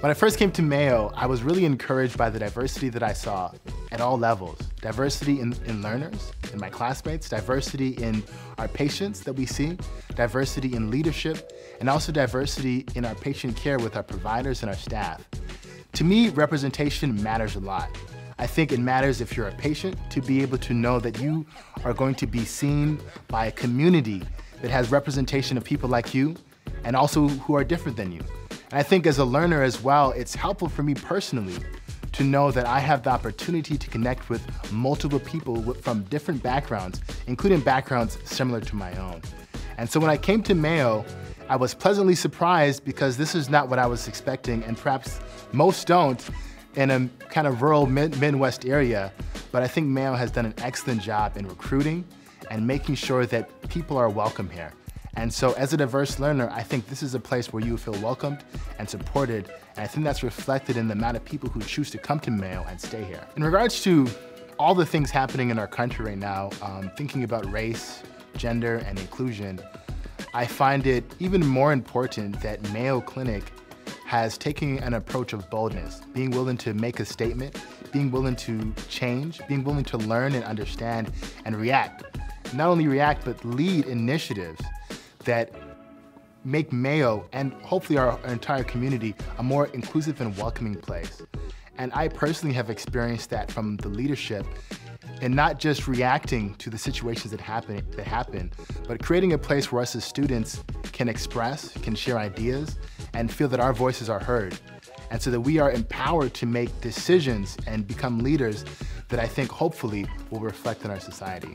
When I first came to Mayo, I was really encouraged by the diversity that I saw at all levels. Diversity in learners, in my classmates, diversity in our patients that we see, diversity in leadership, and also diversity in our patient care with our providers and our staff. To me, representation matters a lot. I think it matters if you're a patient to be able to know that you are going to be seen by a community that has representation of people like you and also who are different than you. And I think as a learner as well, it's helpful for me personally to know that I have the opportunity to connect with multiple people from different backgrounds, including backgrounds similar to my own. And so when I came to Mayo, I was pleasantly surprised because this is not what I was expecting, and perhaps most don't in a kind of rural Midwest area. But I think Mayo has done an excellent job in recruiting and making sure that people are welcome here. And so as a diverse learner, I think this is a place where you feel welcomed and supported. And I think that's reflected in the amount of people who choose to come to Mayo and stay here. In regards to all the things happening in our country right now, thinking about race, gender, and inclusion, I find it even more important that Mayo Clinic has taken an approach of boldness, being willing to make a statement, being willing to change, being willing to learn and understand and react. Not only react, but lead initiatives that make Mayo and hopefully our entire community a more inclusive and welcoming place. And I personally have experienced that from the leadership, and not just reacting to the situations that happen, but creating a place where us as students can express, can share ideas, and feel that our voices are heard. And so that we are empowered to make decisions and become leaders that I think hopefully will reflect in our society.